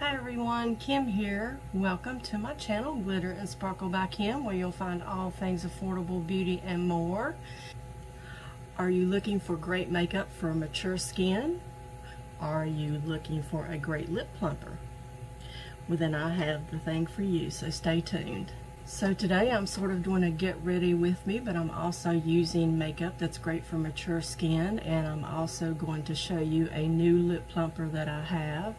Hi everyone, Kim here. Welcome to my channel, Glitter and Sparkle by Kim, where you'll find all things affordable beauty and more. Are you looking for great makeup for mature skin? Are you looking for a great lip plumper? Well, then I have the thing for you, so stay tuned. So today I'm sort of doing a get ready with me, but I'm also using makeup that's great for mature skin, and I'm also going to show you a new lip plumper that I have.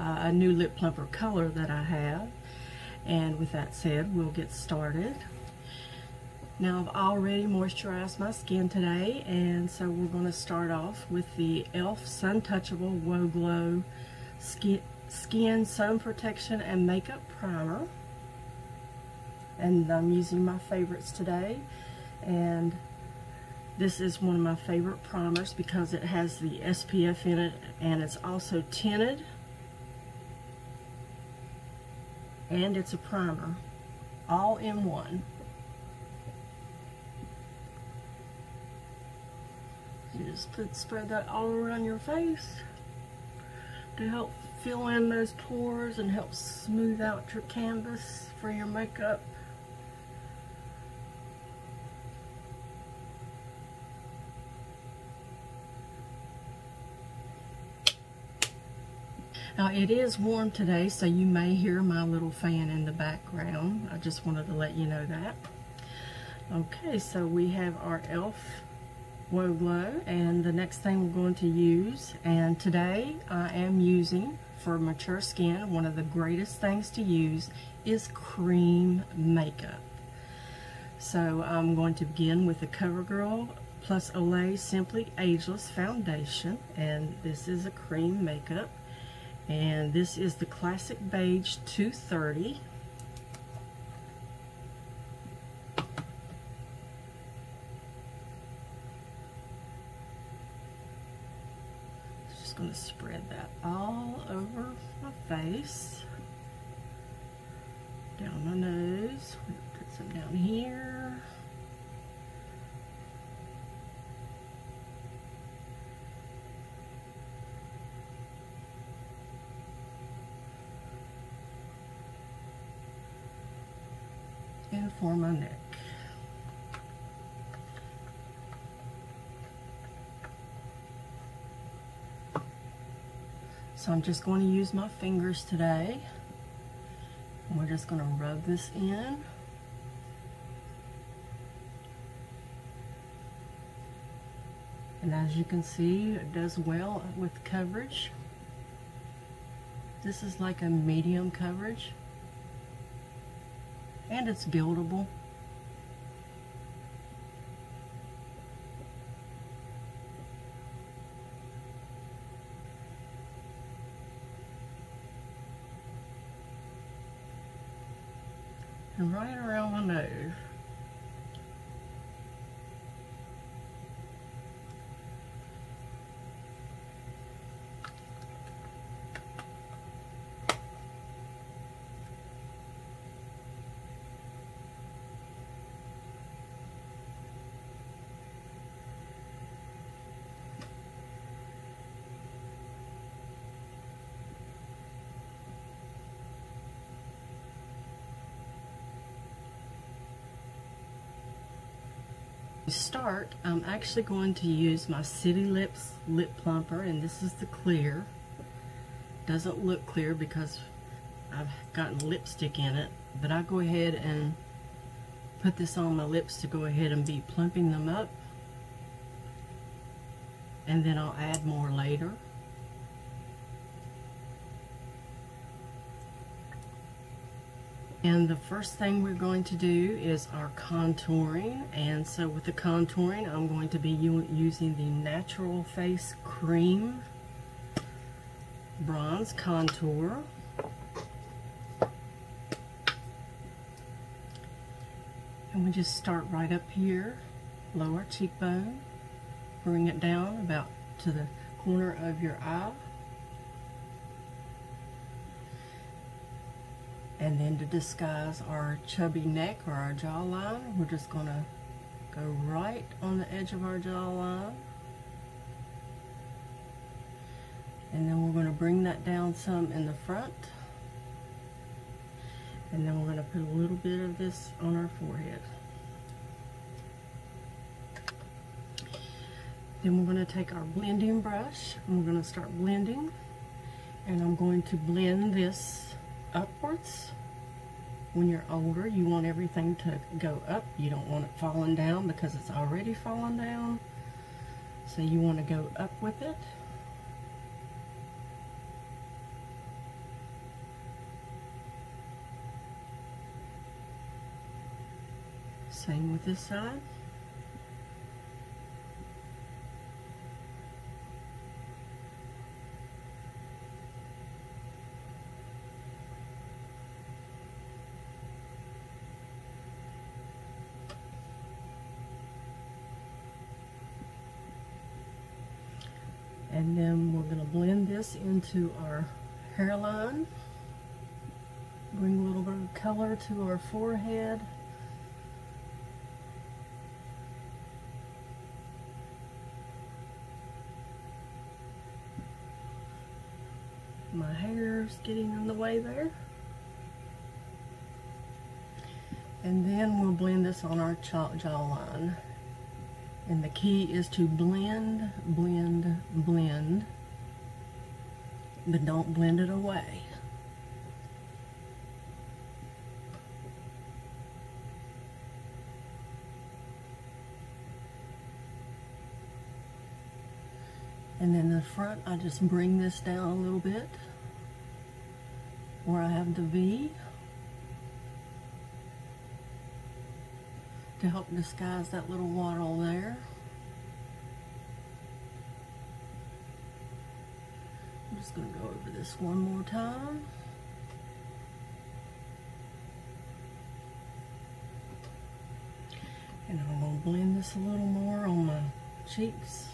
A new lip plumper color that I have. And with that said, we'll get started. Now, I've already moisturized my skin today, and so we're going to start off with the ELF Sun Touchable Woe Glow Skin Sun Protection and Makeup Primer. And I'm using my favorites today, and this is one of my favorite primers because it has the SPF in it, and it's also tinted. And it's a primer, all in one. You just spread that all around your face to help fill in those pores and help smooth out your canvas for your makeup. Now, it is warm today, so you may hear my little fan in the background. I just wanted to let you know that. Okay, so we have our ELF Woe Glow, and the next thing we're going to use, and today I am using, for mature skin, one of the greatest things to use is cream makeup. So I'm going to begin with the CoverGirl plus Olay Simply Ageless Foundation, and this is a cream makeup. And this is the Classic Beige 230. Just going to spread that all over my face, down my nose. We're going to put some down here. And for my neck. So I'm just going to use my fingers today. We're just going to rub this in. And as you can see, it does well with coverage. This is like a medium coverage. And it's buildable. And right around my nose. To start, I'm actually going to use my City Lips lip plumper, and this is the clear. Doesn't look clear because I've gotten lipstick in it, but I go ahead and put this on my lips to go ahead and be plumping them up, and then I'll add more later. And the first thing we're going to do is our contouring, and so with the contouring I'm going to be using the Natural Face Cream Bronze Contour. And we just start right up here, lower cheekbone, bring it down about to the corner of your eye. And then to disguise our chubby neck or our jawline, we're just going to go right on the edge of our jawline. And then we're going to bring that down some in the front. And then we're going to put a little bit of this on our forehead. Then we're going to take our blending brush and we're going to start blending. And I'm going to blend this upwards. When you're older, you want everything to go up. You don't want it falling down because it's already fallen down. So you want to go up with it. Same with this side. And then we're going to blend this into our hairline. Bring a little bit of color to our forehead. My hair's getting in the way there. And then we'll blend this on our jawline. And the key is to blend, blend, blend, but don't blend it away. And then the front, I just bring this down a little bit where I have the V to help disguise that little waddle there. I'm just going to go over this one more time. And I'm going to blend this a little more on my cheeks.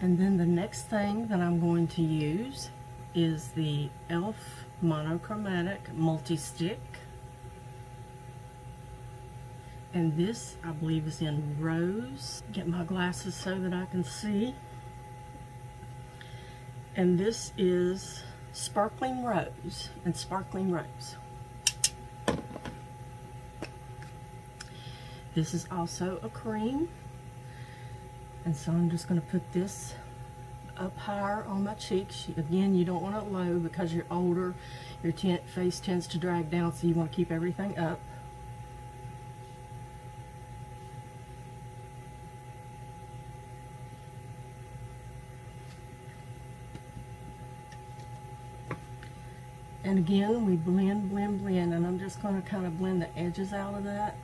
And then the next thing that I'm going to use is the ELF Monochromatic Multi-Stick. And this, I believe, is in Rose. Get my glasses so that I can see. And this is Sparkling Rose and Sparkling Rose. This is also a cream. And so I'm just going to put this up higher on my cheeks. Again, you don't want it low because you're older. Your face tends to drag down, so you want to keep everything up. And again, we blend, blend, blend. And I'm just going to kind of blend the edges out of that.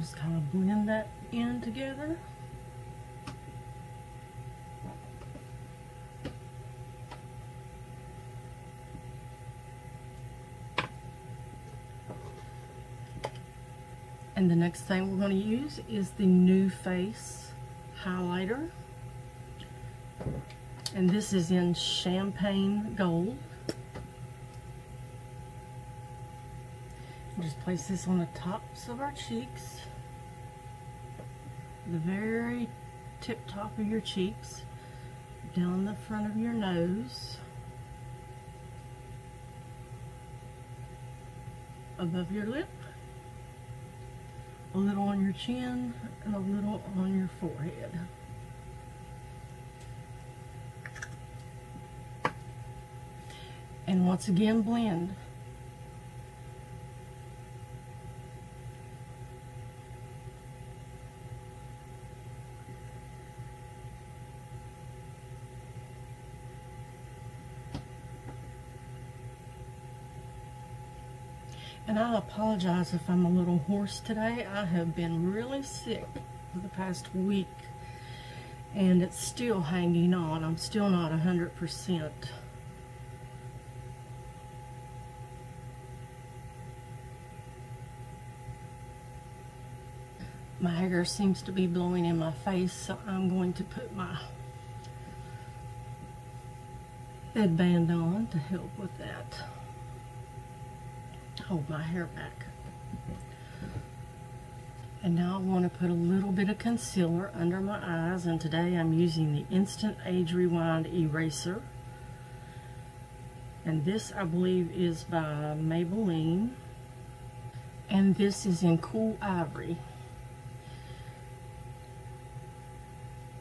Just kind of blend that in together. And the next thing we're going to use is the New Face highlighter. And this is in Champagne Gold. Just place this on the tops of our cheeks, the very tip top of your cheeks, down the front of your nose, above your lip, a little on your chin, and a little on your forehead. And once again, blend. And I apologize if I'm a little hoarse today. I have been really sick for the past week, and it's still hanging on. I'm still not 100%. My air seems to be blowing in my face, so I'm going to put my headband on to help with that. Hold my hair back. And now I want to put a little bit of concealer under my eyes, and today I'm using the Instant Age Rewind Eraser. And this, I believe, is by Maybelline. And this is in Cool Ivory.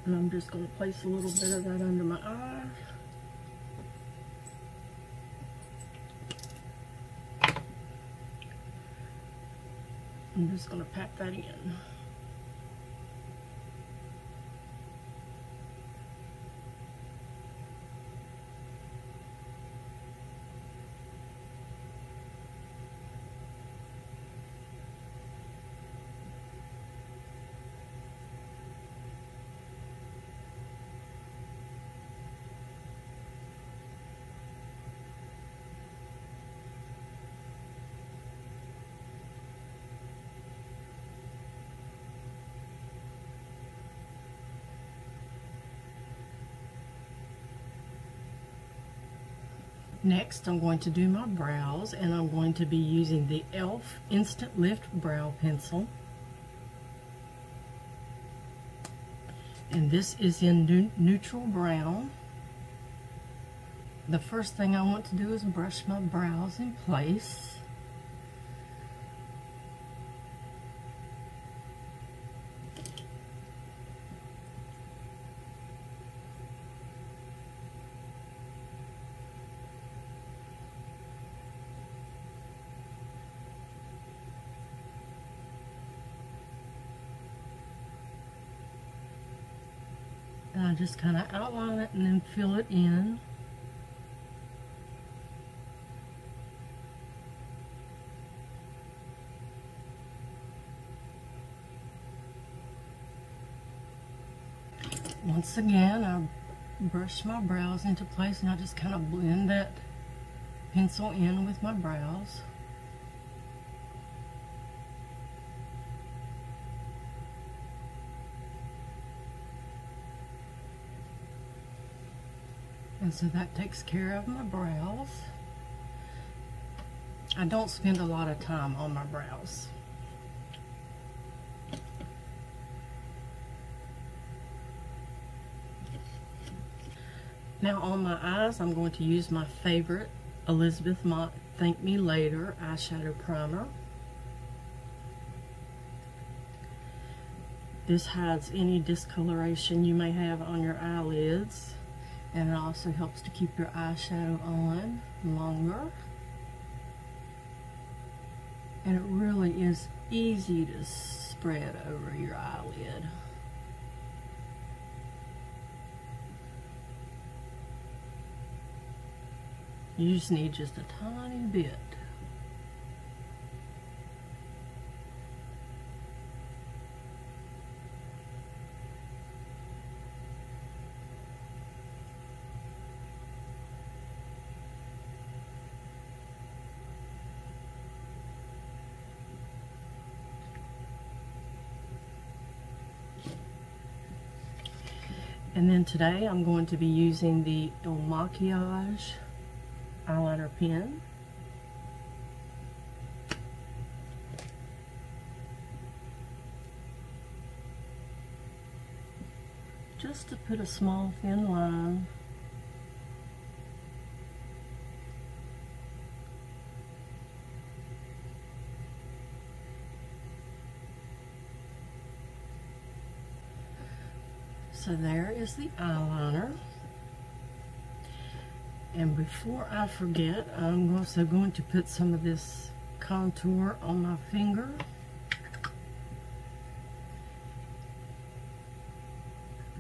And I'm just going to place a little bit of that under my eye. I'm just going to pat that in. Next, I'm going to do my brows, and I'm going to be using the ELF Instant Lift Brow Pencil. And this is in Neutral Brown. The first thing I want to do is brush my brows in place. I just kind of outline it and then fill it in. Once again, I brush my brows into place, and I just kind of blend that pencil in with my brows. And so that takes care of my brows. I don't spend a lot of time on my brows. Now on my eyes, I'm going to use my favorite Elizabeth Mott Thank Me Later eyeshadow primer. This hides any discoloration you may have on your eyelids. And it also helps to keep your eyeshadow on longer. And it really is easy to spread over your eyelid. You just need just a tiny bit. And then today I'm going to be using the Il Makiage eyeliner pen. Just to put a small thin line. So there is the eyeliner, and before I forget, I'm also going to put some of this contour on my finger.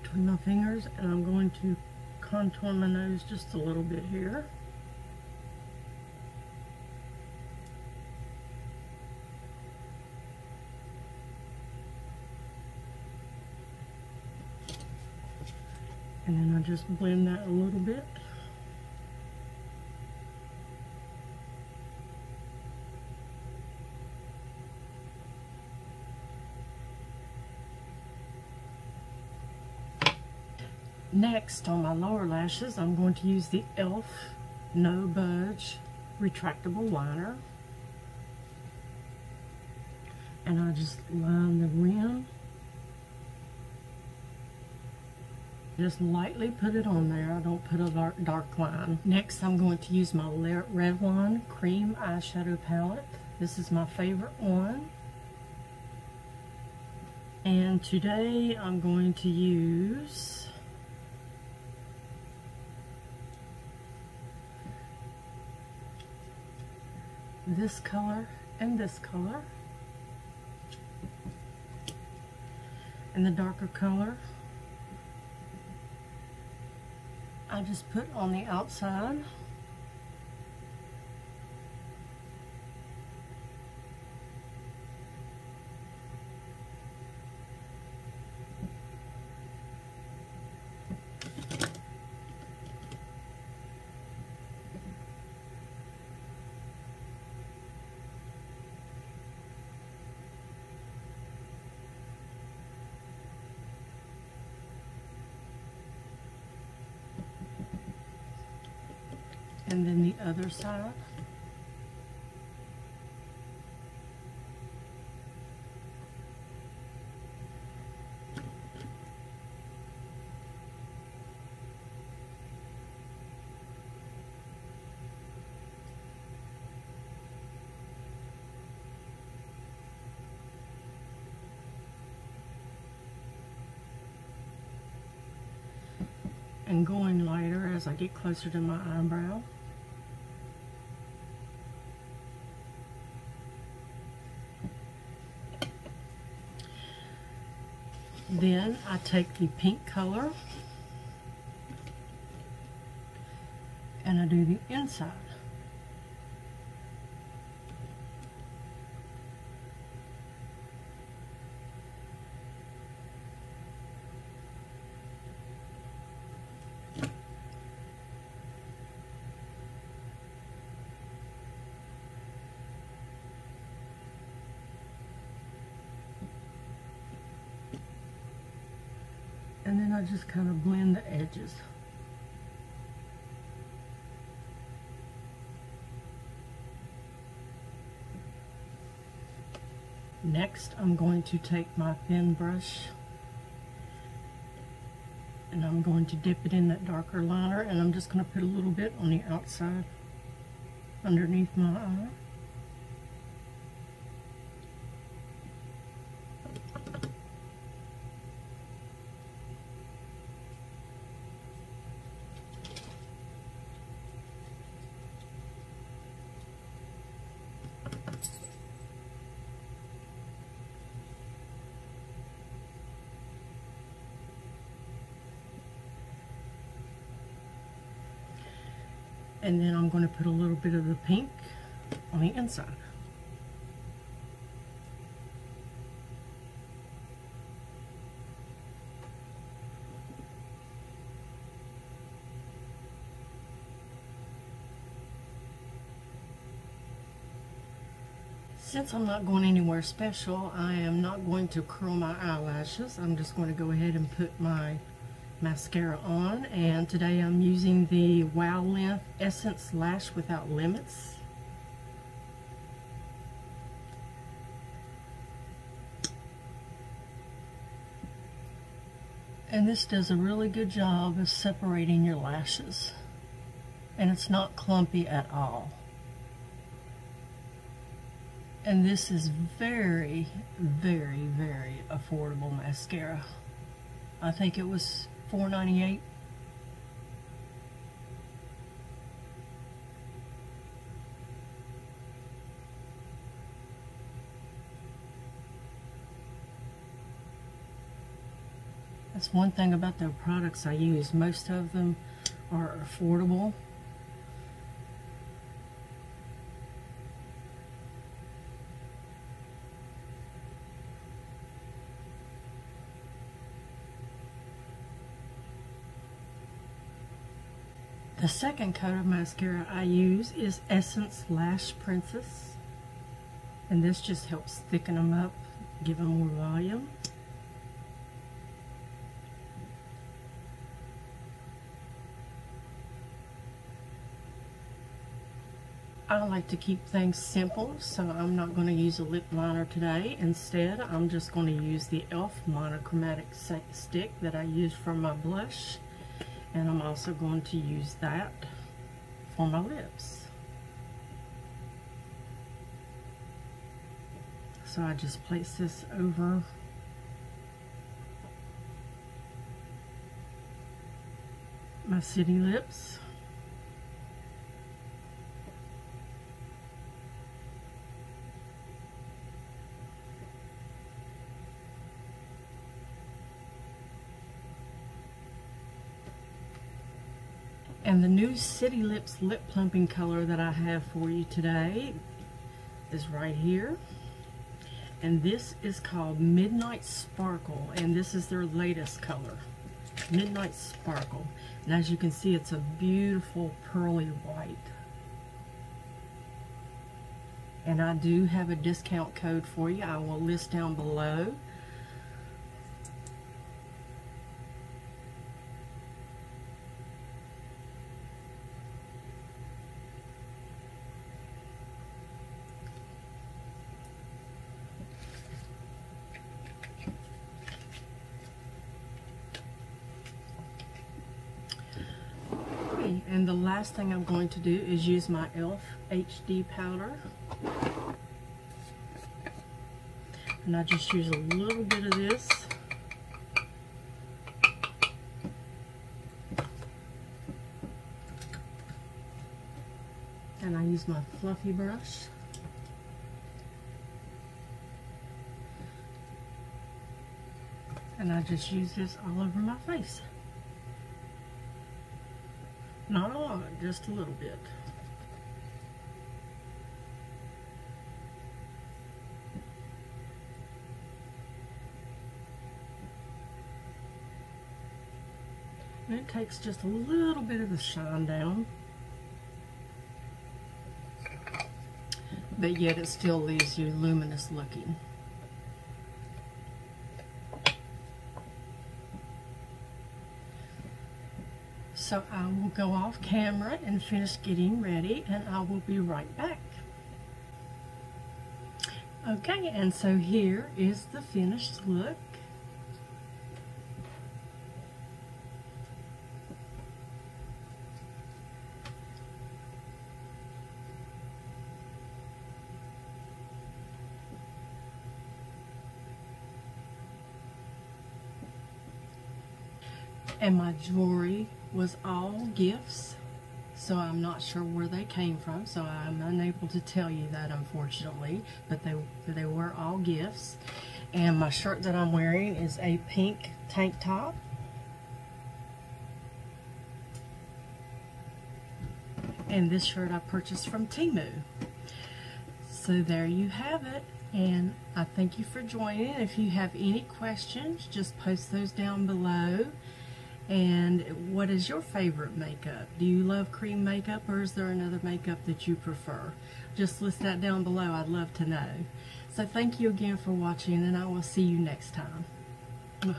Between my fingers, and I'm going to contour my nose just a little bit here. And I just blend that a little bit. Next, on my lower lashes, I'm going to use the ELF No Budge Retractable Liner. And I just line the rim. Just lightly put it on there. I don't put a dark line. Next, I'm going to use my Revlon Cream Eyeshadow Palette. This is my favorite one. And today, I'm going to use this color and this color. And the darker color, I just put on the outside. And then the other side. And going lighter as I get closer to my eyebrow. Then I take the pink color and I do the inside. And then I just kind of blend the edges. Next, I'm going to take my thin brush and I'm going to dip it in that darker liner, and I'm just going to put a little bit on the outside underneath my eye. And then I'm going to put a little bit of the pink on the inside. Since I'm not going anywhere special, I am not going to curl my eyelashes. I'm just going to go ahead and put my mascara on, and today I'm using the Wow Length Essence Lash Without Limits. And this does a really good job of separating your lashes, and it's not clumpy at all. And this is very, very, very affordable mascara. I think it was $4.98. That's one thing about the products I use. Most of them are affordable. The second coat of mascara I use is Essence Lash Princess, and this just helps thicken them up, give them more volume. I like to keep things simple, so I'm not going to use a lip liner today. Instead, I'm just going to use the ELF Monochromatic Stick that I use for my blush, and I'm also going to use that for my lips. So I just place this over my City Lips. And the new City Lips lip plumping color that I have for you today is right here. And this is called Midnight Sparkle, and this is their latest color, Midnight Sparkle. And as you can see, it's a beautiful pearly white. And I do have a discount code for you. I will list down below. And the last thing I'm going to do is use my ELF HD powder. And I just use a little bit of this. And I use my fluffy brush. And I just use this all over my face. Not a lot, just a little bit. And it takes just a little bit of the shine down, but yet it still leaves you luminous looking. So I will go off camera and finish getting ready, and I will be right back. Okay, and so here is the finished look. And my jewelry was all gifts, so I'm not sure where they came from, so I'm unable to tell you that, unfortunately, but they were all gifts. And my shirt that I'm wearing is a pink tank top. And this shirt I purchased from Temu. So there you have it. And I thank you for joining. If you have any questions, just post those down below. And what is your favorite makeup? Do you love cream makeup, or is there another makeup that you prefer? Just list that down below. I'd love to know. So thank you again for watching, and I will see you next time.